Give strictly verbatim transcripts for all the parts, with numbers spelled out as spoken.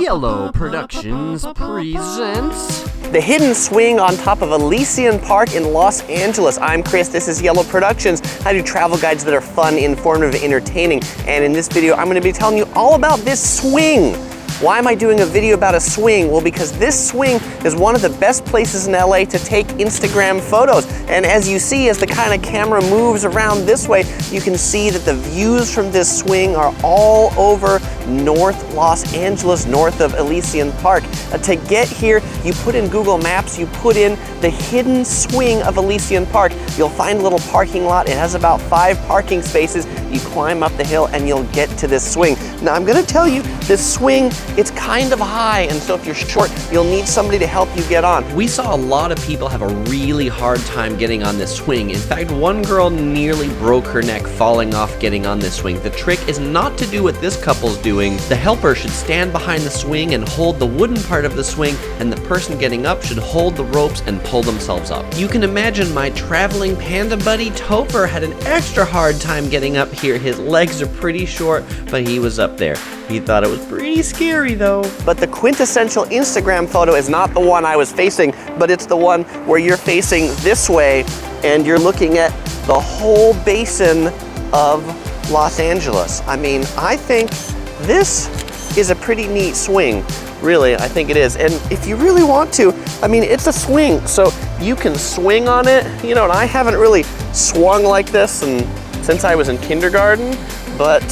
Yellow Productions presents The Hidden Swing on top of Elysian Park in Los Angeles. I'm Chris, this is Yellow Productions. I do travel guides that are fun, informative, and entertaining. And in this video, I'm gonna be telling you all about this swing. Why am I doing a video about a swing? Well, because this swing is one of the best places in L A to take Instagram photos. And as you see, as the kind of camera moves around this way, you can see that the views from this swing are all over North Los Angeles, north of Elysian Park. Uh, to get here, you put in Google Maps, you put in the hidden swing of Elysian Park. You'll find a little parking lot. It has about five parking spaces. You climb up the hill and you'll get to this swing. Now, I'm gonna tell you, this swing, it's kind of high, and so if you're short, you'll need somebody to help you get on. We saw a lot of people have a really hard time getting on this swing. In fact, one girl nearly broke her neck falling off getting on this swing. The trick is not to do what this couple's doing. The helper should stand behind the swing and hold the wooden part of the swing, and the person getting up should hold the ropes and pull themselves up. You can imagine my traveling panda buddy Topher had an extra hard time getting up here. His legs are pretty short, but he was up there. He thought it was pretty scary. Though. But the quintessential Instagram photo is not the one I was facing, but it's the one where you're facing this way and you're looking at the whole basin of Los Angeles. I mean, I think this is a pretty neat swing. Really, I think it is. And if you really want to, I mean, it's a swing, so you can swing on it. You know, and I haven't really swung like this and since I was in kindergarten, but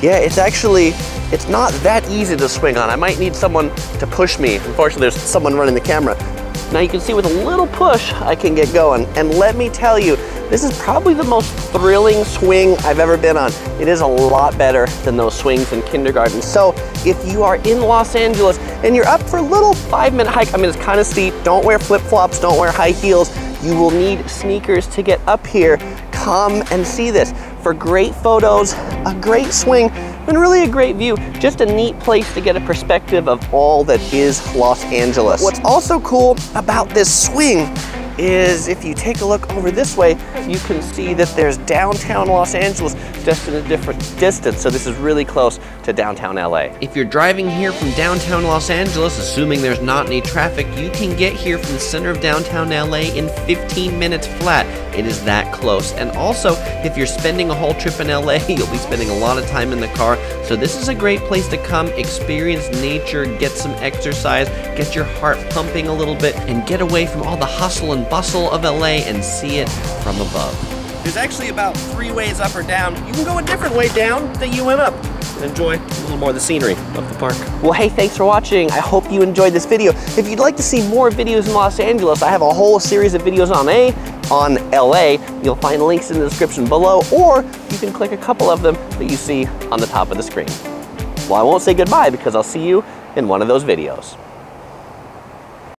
yeah, it's actually, it's not that easy to swing on. I might need someone to push me. Unfortunately, there's someone running the camera. Now you can see with a little push, I can get going. And let me tell you, this is probably the most thrilling swing I've ever been on. It is a lot better than those swings in kindergarten. So if you are in Los Angeles and you're up for a little five minute hike, I mean, it's kind of steep. Don't wear flip flops, don't wear high heels. You will need sneakers to get up here. Come and see this. For great photos, a great swing, and really a great view. Just a neat place to get a perspective of all that is Los Angeles. What's also cool about this swing is if you take a look over this way, you can see that there's downtown Los Angeles just in a different distance. So this is really close to downtown L A. If you're driving here from downtown Los Angeles, assuming there's not any traffic, you can get here from the center of downtown L A in fifteen minutes flat. It is that close. And also, if you're spending a whole trip in L A, you'll be spending a lot of time in the car. So this is a great place to come, experience nature, get some exercise, get your heart pumping a little bit, and get away from all the hustle and bustle of L A and see it from above. There's actually about three ways up or down. You can go a different way down than you went up. Enjoy a little more of the scenery of the park. Well, hey, thanks for watching. I hope you enjoyed this video. If you'd like to see more videos in Los Angeles, I have a whole series of videos on A, on L A. You'll find links in the description below, or you can click a couple of them that you see on the top of the screen. Well, I won't say goodbye because I'll see you in one of those videos.